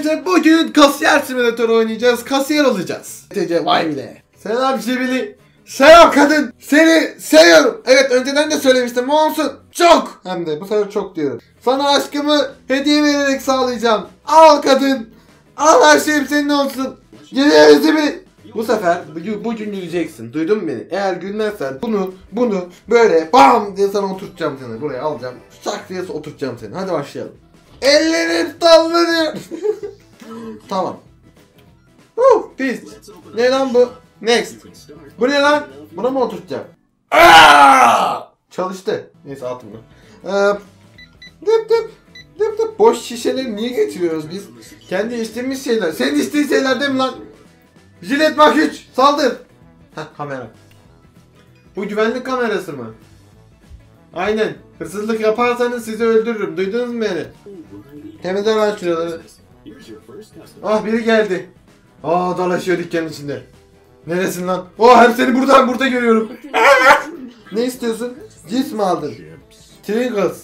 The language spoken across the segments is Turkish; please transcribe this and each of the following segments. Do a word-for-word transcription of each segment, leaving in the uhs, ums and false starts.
Arkadaşlar bugün kasiyer simülatörü oynayacağız. Kasiyer olacağız. Vay bile. Selam Cibili. Selam kadın. Seni seviyorum. Evet, önceden de söylemiştim. O olsun. Çok. Hem de bu sefer çok diyorum. Sana aşkımı hediye vererek sağlayacağım. Al kadın. Al, her şeyim senin olsun. Geliyoruz Cibili. Bu sefer bugün, bugün güleceksin. Duydun mu beni? Eğer gülmezsen bunu bunu böyle bam diye sana oturtacağım seni. Buraya alacağım. Şak diye oturtacağım seni. Hadi başlayalım. Ellerim sallanıyor. Tamam. Woo, pis. Ne lan bu? Next. Bu ne lan? Buna mı oturtacağım? Aa! Çalıştı. Neyse atma. Ee, dip dip. Dip dip. Boş şişeleri niye getiriyoruz biz? Kendi içtiğimiz şeyler. Senin içtiğin şeyler değil mi lan? Jilet bak üç. Saldır. Heh, kamera. Bu güvenlik kamerası mı? Aynen. Hırsızlık yaparsanız sizi öldürürüm. Duydunuz mu beni? Temizler lan şuraları. Ah, biri geldi. Aa, dolaşıyor dükkanın içinde. Neresin lan? Oh, hem seni buradan burada görüyorum. Ne istiyorsun? Cips mi aldın? Tringles.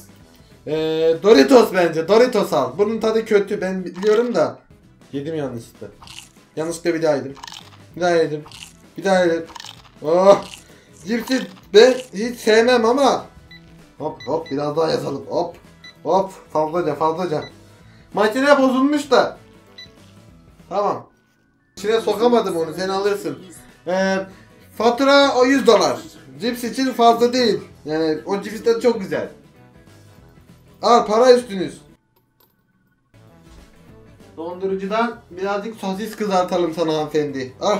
Ee, Doritos bence. Doritos al. Bunun tadı kötü. Ben biliyorum da. Yedim yanlışlıkla. Yanlışlıkla bir daha yedim. Bir daha yedim. Bir daha yedim. Oh. Cipsi ben hiç sevmem ama. Hop hop, biraz daha yazalım. Hop hop, fazlaca fazlaca. Makine bozulmuş da. Tamam. İçine sokamadım onu, sen alırsın. Ee, fatura o yüz dolar. Cips için fazla değil. Yani o cipsler çok güzel. Al, para üstünüz. Dondurucudan birazcık sosis kızartalım sana hanımefendi. Al.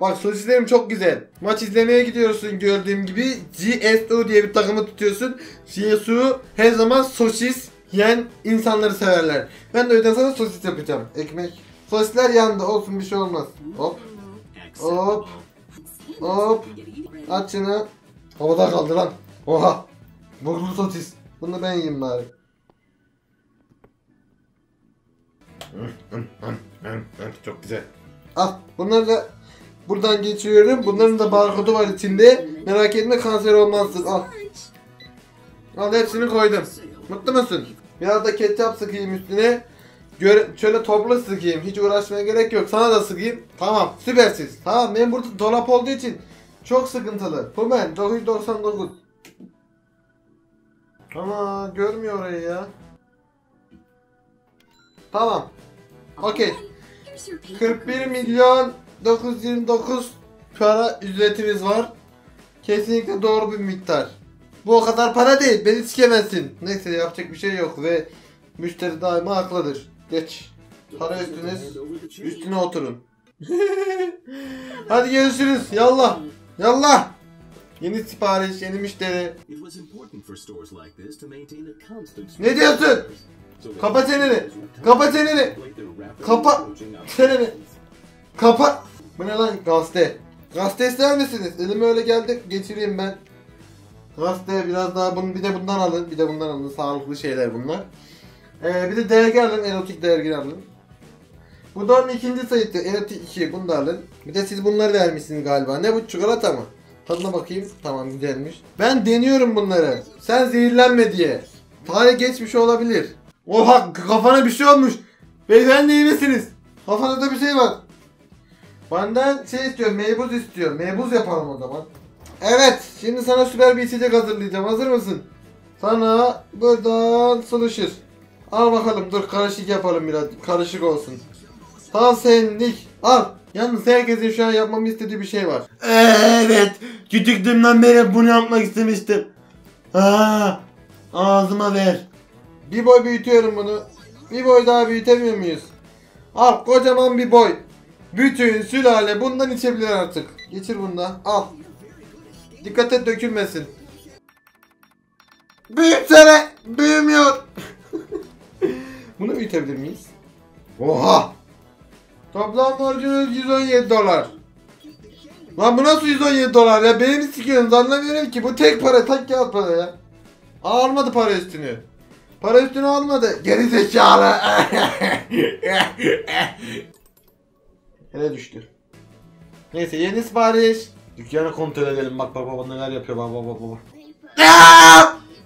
Bak, sosislerim çok güzel. Maç izlemeye gidiyorsun gördüğüm gibi. G S U diye bir takımı tutuyorsun. G S U her zaman sosis yiyen insanları severler. Ben de öyle sana sosis yapacağım. Ekmek. Sosisler yandı, olsun, bir şey olmaz. Hop. Hop. Hop. Aç şunu. Havada kaldı lan. Oha. Boklu sosis. Bunu ben yiyeyim bari. Çok güzel. Al, bunları da buradan geçiyorum. Bunların da barkodu var içinde. Merak etme, kanser olmazsın. Al. Al, hepsini koydum. Mutlu musun? Biraz da ketçap sıkayım üstüne. Göre şöyle toplu sıkayım. Hiç uğraşmaya gerek yok. Sana da sıkayım. Tamam, süpersiz. Tamam, benim burada dolap olduğu için çok sıkıntılı. Bu ben dokuz yüz doksan dokuz. Ama görmüyor orayı ya. Tamam. Okey. kırk bir milyon dokuz yüz yirmi dokuz para ücretimiz var. Kesinlikle doğru bir miktar. Bu o kadar para değil. Beni sikemezsin. Neyse, yapacak bir şey yok ve müşteri daima haklıdır. Geç. Para üstünüz. Üstüne oturun. Hadi görüşürüz. Yallah. Yallah. Yeni sipariş, yeni müşteri. Ne diyorsun? Kapa çeneni. Kapa çeneni. Kapa çeneni. Kapa. Bu ne lan? Gazete. Gazete ister misiniz? Elime öyle geldi. Geçireyim ben. Gazete biraz daha. Bunu, bir de bundan alın. Bir de bundan alın. Sağlıklı şeyler bunlar. Ee, bir de dergi alın. Erotik dergi alın. Bu da onun ikinci sayısı. Erotik iki. Bunu da alın. Bir de siz bunları vermişsiniz galiba. Ne bu? Çikolata mı? Tadına bakayım. Tamam, güzelmiş. Ben deniyorum bunları. Sen zehirlenme diye. Tarih geçmiş olabilir. Oha, kafana bir şey olmuş. Beyefendi, iyi misiniz? Kafana da bir şey var. Benden şey istiyor, meybuz istiyor. Meybuz yapalım o zaman. Evet, şimdi sana süper bir içecek hazırlayacağım. Hazır mısın? Sana buradan sılışır. Al bakalım, dur karışık yapalım biraz. Karışık olsun. Tam senlik. Al. Yalnız herkesin şu an yapmamı istediği bir şey var. Evet. Küçüklüğümden beri bunu yapmak istemiştim. Aa, ağzıma ver. Bir boy büyütüyorum bunu. Bir boy daha büyütemiyor muyuz? Al, kocaman bir boy. Bütün sülale bundan içebilir artık. Geçir bunu da. Al. Dikkat et, dökülmesin. Büyütsene. Büyümüyor. Bunu büyütebilir miyiz? Oha. Toplam borcunuz yüz on yedi dolar. Lan bu nasıl yüz on yedi dolar ya? Beni mi sikiyorsunuz? Anlamıyorum ki. Bu tek para. Tak kağıt para ya. Aa, almadı para üstünü. Para üstüne almadı. Geri zekalı. Hele düştü. Neyse, yeni sipariş. Dükkanı kontrol edelim. Bak bak bak neler yapıyor. Bak bak bak.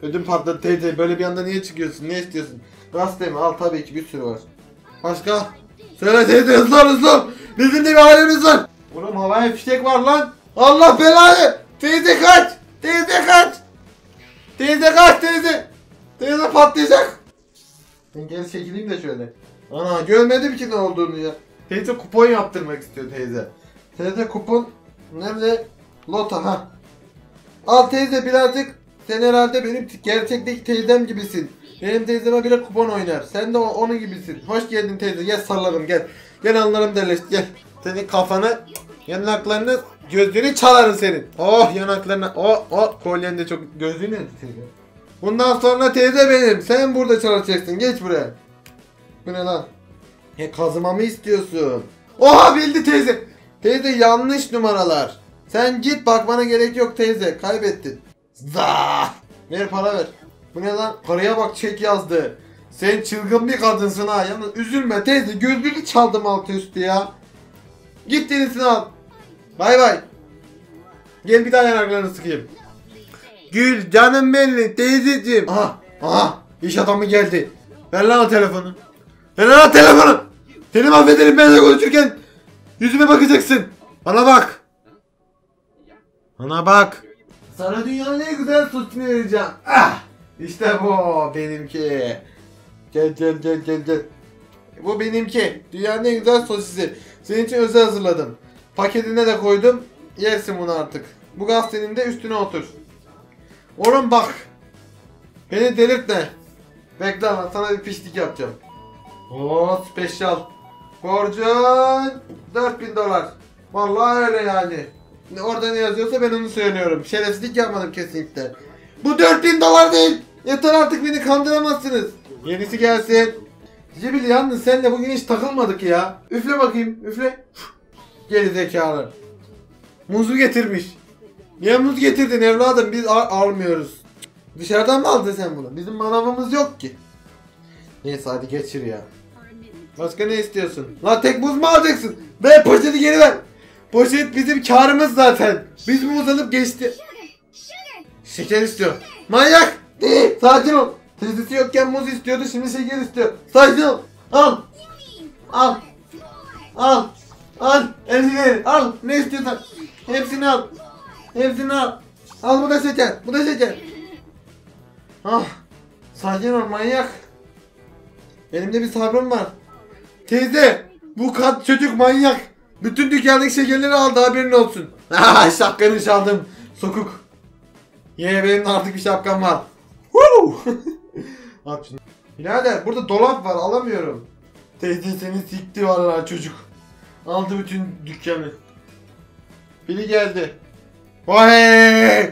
Ödüm patladı teyze. Böyle bir anda niye çıkıyorsun? Ne istiyorsun? Gazete mi? Al, tabii ki bir sürü var. Başka? Söyle teyze, hızlı ol hızlı ol. Bizim de bir halimiz var. Oğlum havaya fişek var lan. Allah belanı. Teyze kaç. Teyze kaç. Teyze kaç teyze. Teyze patlayacak. Ben geri çekileyim de şöyle. Ana görmedim ki ne olduğunu ya. Teyze kupon yaptırmak istiyor teyze. Teyze kupon nerede? Lota ha. Al teyze birazcık. Sen herhalde benim gerçekteki teyzem gibisin. Benim teyzeme bile kupon oynar. Sen de onun gibisin. Hoş geldin teyze. Gel sallarım gel. Gel anlarım derleşti gel. Senin kafanı, yanaklarını, gözünü çalarım senin. Oh yanaklarına. Oh oh. Kolyen de çok gözünü teyze. Bundan sonra teyze benim. Sen burada çalışacaksın. Geç buraya. Bu ne lan? E kazımamı istiyorsun. Oha bildi teyze. Teyze yanlış numaralar. Sen git bakmana gerek yok teyze. Kaybettin. Zaaah. Ver para ver. Bu ne lan? Paraya bak çek yazdı. Sen çılgın bir kadınsın ha. Yalnız üzülme teyze. Gözlüğü çaldım altı üstü ya. Git yenisini al. Bay bay. Gel bir daha yanaklarını sıkayım. Gül canım benim teyzeciğim. Aha. Aha. İş adamı geldi. Ver lan o telefonu. Ver lan o telefonu. Seni mahvederim benimle konuşurken. Yüzüme bakacaksın. Bana bak. Bana bak. Sana dünyanın en güzel sütünü vereceğim. Ah. İşte bu benimki. Gel gel gel gel gel. Bu benimki. Dünyanın en güzel sosisi. Senin için özel hazırladım. Paketine de koydum. Yersin bunu artık. Bu gazetenin de üstüne otur. Oğlum bak. Beni delirtme. Bekle ama sana bir pişlik yapacağım. Ooo special. Borcun dört bin dolar. Vallahi öyle yani. Orada ne yazıyorsa ben onu söylüyorum. Şerefsizlik yapmadım kesinlikle. Bu dört bin dolar değil. Yeter artık beni kandıramazsınız. Yenisi gelsin. Cibil yalnız senle bugün hiç takılmadık ya. Üfle bakayım üfle. Geri zekalı. Muzu getirmiş. Niye muz getirdin evladım biz al almıyoruz. Dışarıdan mı aldın sen bunu? Bizim manavımız yok ki. Neyse hadi geçir ya. Başka ne istiyorsun? Lan tek muz mu alacaksın? Ver poşeti geri ver. Poşet bizim karımız zaten. Biz muz alıp geçti. Şeker istiyor. Manyak. Değil. Sakin ol. Tezisi yokken muz istiyordu. Şimdi şeker istiyor. Sakin ol. Al. Al. Al. Al. Elini al. Ne istiyorsan. Hepsini al. Hepsini al. Al bu da şeker. Bu da şeker. Ah. Sakin ol manyak. Benim de bir sabrım var. Teyze. Bu kat çocuk manyak. Bütün dükkandaki şekerleri aldı haberin olsun. Haha şapkanı çaldım. Sokuk. Yee benim artık bir şapkam var. At şunu. Birader burada dolap var alamıyorum. Teyze seni sikti valla çocuk. Aldı bütün dükkanı. Biri geldi. Vay!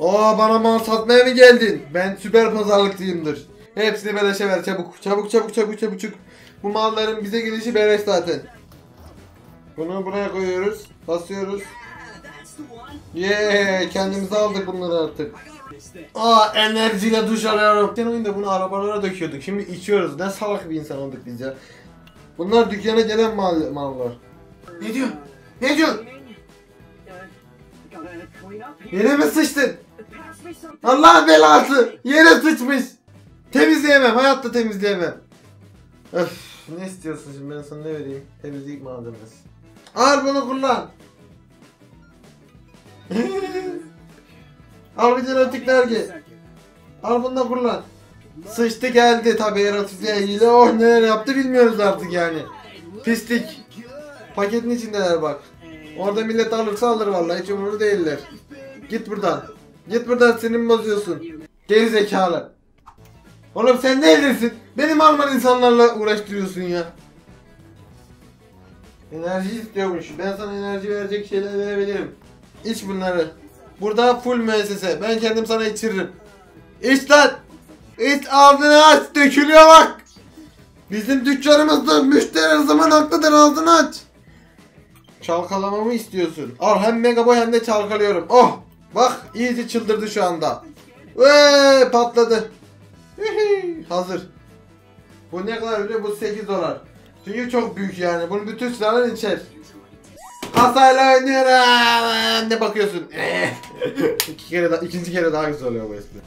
Aa bana mal satmaya mı geldin? Ben süper pazarlıklıyımdır. Hepsini beleşe ver çabuk. Çabuk çabuk çabuk çabuk. Bu malların bize gelişi beleş zaten. Bunu buraya koyuyoruz. Basıyoruz. Yeee yeah, kendimize aldık bunları artık. Aa enerjiyle duş alıyorum. Sen oyunda bunu arabalara döküyorduk. Şimdi içiyoruz. Ne salak bir insan olduk biz ya. Bunlar dükkana gelen mal mallar. Ne diyor? Ne diyor? Yere mi sıçtın? Allah belası. Yere sıçmış. Temizleyemem. Hayatta temizleyemem. Öf. Ne istiyorsun şimdi ben sana ne vereyim? Temizlik malzemesi. Al bunu kullan. Al bir erotik dergi. Al bunu da kullan. Sıçtı geldi tabi erotikle ilgili. Oh neler yaptı bilmiyoruz artık yani. Pislik. Paketin içindeler bak. Orada millet alırsa alır vallahi hiç umurlu değiller. Git buradan. Git buradan senin bozuyorsun. Geri zekalı. Oğlum sen ne edersin? Benim Alman insanlarla uğraştırıyorsun ya. Enerji istiyormuş. Ben sana enerji verecek şeyler verebilirim. İç bunları. Burada full müessese. Ben kendim sana içiririm. İç lan. İç ağzını aç. Dökülüyor bak. Bizim dükkanımızda müşteri her zaman haklıdır. Ağzını aç. Çalkalamamı istiyorsun. Al hem megaboy hem de çalkalıyorum. Oh. Bak iyice çıldırdı şu anda. Eee patladı. Hazır. Bu ne kadar öyle? Bu sekiz dolar. Çünkü çok büyük yani. Bunun bütün silahlar içer. Kasayla oynuyorum. Ne bakıyorsun? İki kere daha, ikinci kere daha güzel oluyor bu espri.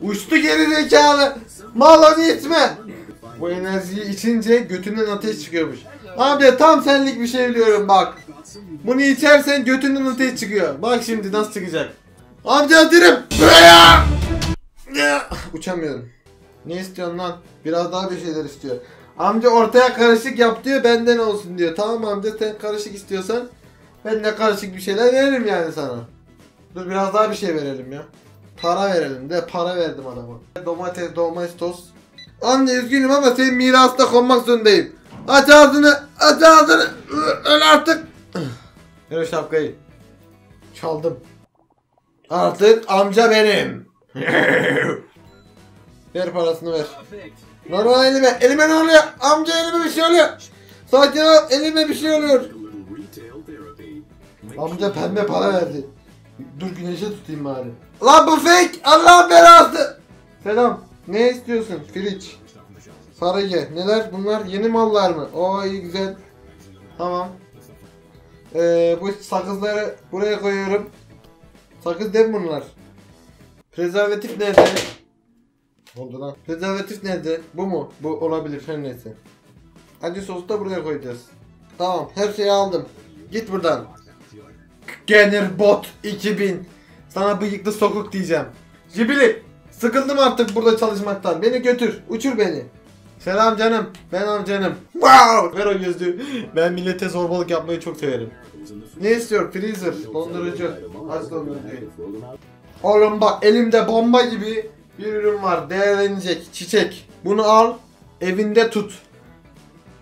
Uçtu geri zekalı. Mal onu itme. Bu enerjiyi içince götünden ateş çıkıyormuş. Abi tam senlik bir şey biliyorum bak. Bunu içersen götünden ateş çıkıyor. Bak şimdi nasıl çıkacak. Amca dirim. Uçamıyorum. Ne istiyorsun lan? Biraz daha bir şeyler istiyor. Amca ortaya karışık yap diyor, benden olsun diyor. Tamam amca, sen karışık istiyorsan ben de karışık bir şeyler veririm yani sana. Dur biraz daha bir şey verelim ya. Para verelim de, para verdim adama. Domates, domates toz. Anne üzgünüm ama senin mirasına konmak zorundayım. Aç ağzını, aç ağzını. Öl artık. Ver o şapkayı. Çaldım. Artık amca benim. Ver parasını, ver. Normal elime, elime ne oluyor? Amca elime bir şey oluyor. Sakin ol, elime bir şey oluyor. Amca pembe para verdi. Dur güneşe tutayım bari. Lan bu fake! Allah belası! Selam. Ne istiyorsun? Fridge. Sarıge. Neler bunlar? Yeni mallar mı? Oo iyi güzel. Tamam. Ee, bu sakızları buraya koyuyorum. Sakız değil bunlar. Prezervatif nerede? Oldu lan. Prezervatif nerede? Bu mu? Bu olabilir her neyse. Acı sosu da buraya koyacağız. Tamam, her şeyi aldım. Git buradan. Generbot iki bin. Sana bıyıklı sokuk diyeceğim. Cibili, sıkıldım artık burada çalışmaktan. Beni götür, uçur beni. Selam canım, ben amcanım. Wow! Ver o gözlüğü. Ben millete zorbalık yapmayı çok severim. Ne istiyor? Freezer, dondurucu. Az dondurucu. Oğlum bak, elimde bomba gibi bir ürün var. Değerlenecek, çiçek. Bunu al, evinde tut.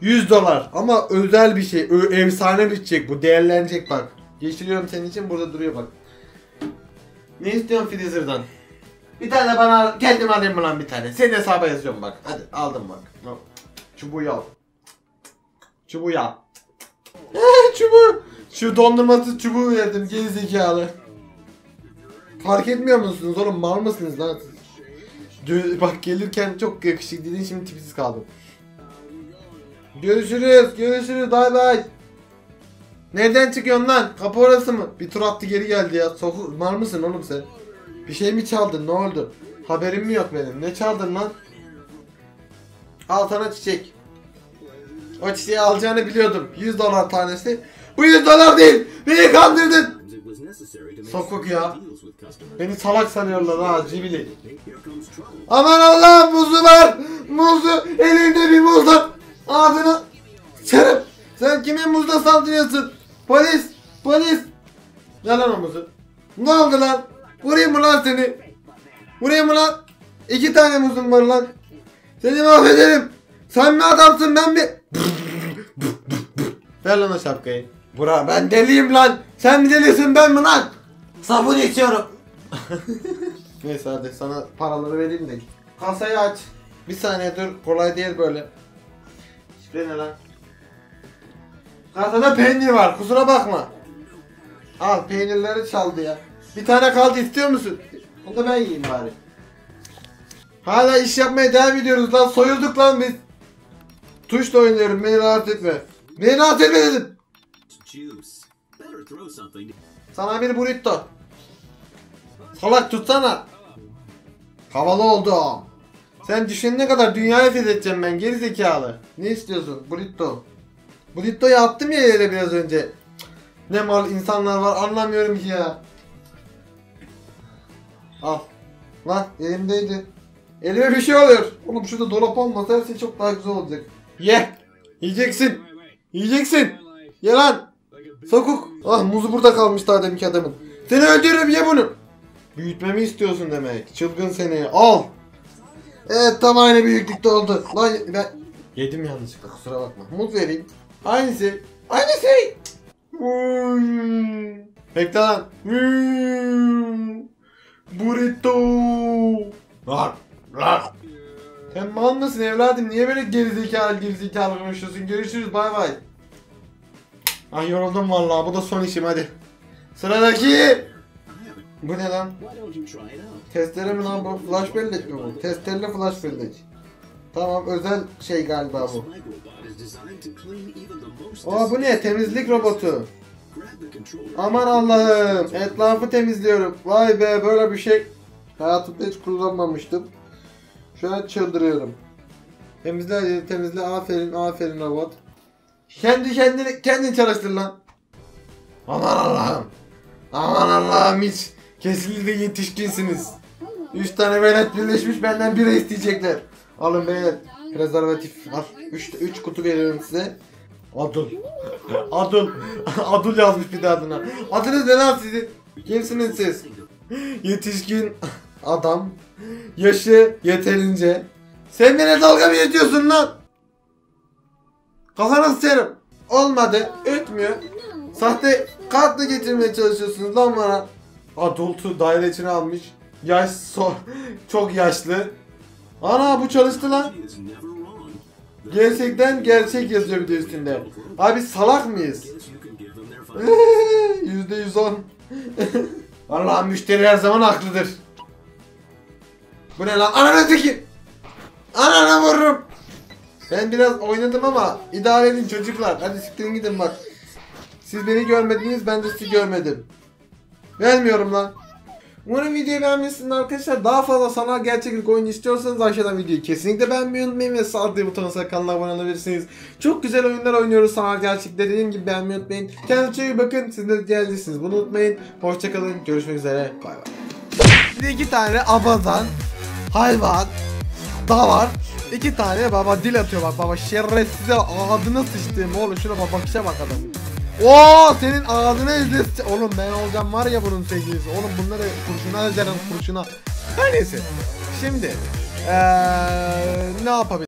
yüz dolar ama özel bir şey. Efsane bir çiçek bu, değerlenecek bak. Geçiriyorum senin için, burada duruyor bak. Ne istiyorsun Freezer'dan? Bir tane bana, kendim alayım mı lan bir tane? Senin hesaba yazıyorum bak. Hadi aldım bak. Çubuğu al. Çubuğu al. Eee çubuğu. Şu dondurmasız çubuğu verdim gerizekalı. Fark etmiyor musunuz oğlum, mal mısınız lan? Bak gelirken çok yakışık dedin, şimdi tipsiz kaldım. Görüşürüz, görüşürüz, bay bay. Nereden çıkıyorsun lan? Kapı orası mı? Bir tur attı geri geldi ya. Soku var mısın oğlum sen? Bir şey mi çaldın? Ne oldu? Haberim mi yok benim? Ne çaldın lan? Al sana çiçek. O çiçeği alacağını biliyordum. yüz dolar tanesi. Bu yüz dolar değil. Beni kandırdın. Sokuk ya. Beni salak sanıyorlar ha, cibili. Aman Allah'ım, muzu var. Muzu. Elinde bir muz var. Ağzını çarp. Sen kimin muzda saldırıyorsun? Polis! Polis! Yalan omuzu. Ne oldu lan? Vurayım mı lan seni? Vurayım mı lan? İki tane muzum var lan. Seni mahvederim. Sen mi adamsın, ben mi? Ver lan o şapkayı. Bura ben deliyim lan. Sen mi delisin, ben mi lan? Sabun içiyorum. Neyse hadi sana paraları vereyim de. Kasayı aç. Bir saniye dur, kolay değil böyle. Şifre ne lan? Kasada peynir var, kusura bakma. Al, peynirleri çaldı ya. Bir tane kaldı, istiyor musun? Onu da ben yiyeyim bari. Hala iş yapmaya devam ediyoruz lan, soyulduk lan biz. Tuşla oynuyorum, beni rahat etme. Beni rahat etme dedim. Sana bir burrito. Salak tutsana. Havalı oldu. Sen düşünene kadar dünyayı fethedeceğim ben, gerizekalı. Ne istiyorsun? Burrito. Burrito'yu attım ya yere biraz önce. Ne mal insanlar var, anlamıyorum ki ya. Al. Lan elimdeydi. Elime bir şey oluyor. Oğlum şurada dolap olmasa her şey çok daha güzel olacak. Ye. Yiyeceksin. Yiyeceksin. Ye lan. Sokuk. Ah, muzu burada kalmış daha deminki adamın. Seni öldürürüm, ye bunu. Büyütmemi istiyorsun demek. Çılgın seni. Al. Evet tam aynı büyüklükte oldu. Lan ben yedim yanlışlıkla, kusura bakma. Muz vereyim. Aynısı. Aynı şey. Bekle lan. Burrito. Lan. Lan. Sen mal mısın evladım? Niye böyle gerizekalı gerizekalı konuşuyorsun? Görüşürüz, bay bay. Ay yoruldum vallahi. Bu da son işim, hadi. Sıradaki. Bu ne lan? Testere mi lan bu? Flash bellek mi bu? Testereli flash bellek. Tamam, özel şey galiba bu. Aa bu ne? Temizlik robotu. Aman Allah'ım, etrafı temizliyorum. Vay be, böyle bir şey hayatımda hiç kullanmamıştım. Şu an çıldırıyorum. Temizle temizle, aferin aferin robot. Kendi kendini kendin çalıştır lan. Aman Allah'ım. Aman Allah'ım, hiç kesinlikle yetişkinsiniz. Üç tane velet birleşmiş benden bira isteyecekler. Alın beyler, prezervatif al. Üç, üç kutu veriyorum size. Adul. Adul. Adul yazmış bir de adına. Adınız ne lan sizin? Kimsiniz siz? Yetişkin adam. Yaşı yeterince. Sen beni dalga mı yetiyorsun lan? Kafanızı serim. Olmadı. Ötmüyor. Sahte kartla getirmeye çalışıyorsunuz lan bana. Adultu daire içine almış. Yaş so çok yaşlı. Ana bu çalıştı lan. Gerçekten gerçek yazıyor bir de üstünde. Abi salak mıyız? yüzde yüz on. Allah, müşteri her zaman haklıdır. Bu ne lan? Ananı teki. Ananı vururum. Ben biraz oynadım ama idare edin çocuklar. Hadi siktirin gidin bak. Siz beni görmediniz, ben de sizi görmedim. Vermiyorum lan. Umarım videoyu beğenmişsiniz arkadaşlar. Daha fazla sanal gerçeklik oyunu istiyorsanız aşağıdan videoyu kesinlikle beğenmeyi unutmayın ve sağ diye butonuna basıp kanala abone olabilirsiniz. Çok güzel oyunlar oynuyoruz sanal gerçeklikte, dediğim gibi beğenmeyi unutmayın. Kendinize iyi bakın, siz de değerlisiniz, bunu unutmayın. Hoşçakalın, görüşmek üzere, bay bay. İki tane abadan hayvan da var. İki tane baba dil atıyor, bak baba şerefsize ağzına sıçtığım oğlum, şuna bak, bakışa bak adam. Oo, senin ağzını ezdirse oğlum, ben olacağım var ya bunun sevgilisi oğlum, bunları kurşuna ezeceğim kurşuna. Her neyse, şimdi ee, ne yapabilirim?